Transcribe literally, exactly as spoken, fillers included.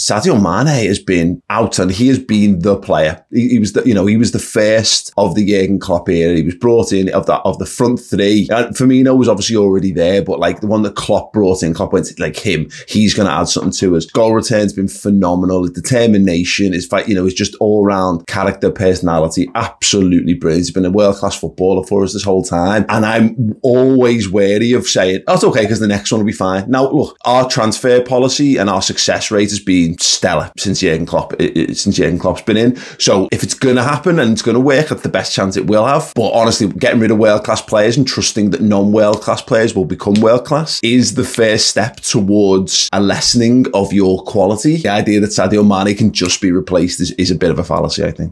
Sadio Mane has been out, and he has been the player. He, he was, the, you know, he was the first of the Jürgen Klopp era. He was brought in of that of the front three. And Firmino was obviously already there, but like the one that Klopp brought in, Klopp went like him. He's going to add something to us. Goal return's been phenomenal. His determination, his fight, you know, his just all round character, personality, absolutely brilliant. He's been a world class footballer for us this whole time, and I'm always wary of saying that's okay because the next one will be fine. Now look, our transfer policy and our success rate has been stellar since Jürgen Klopp since Jürgen Klopp's been in. So if it's going to happen and it's going to work, that's the best chance it will have. But honestly, getting rid of world-class players and trusting that non-world-class players will become world-class is the first step towards a lessening of your quality. The idea that Sadio Mane can just be replaced is, is a bit of a fallacy, I think.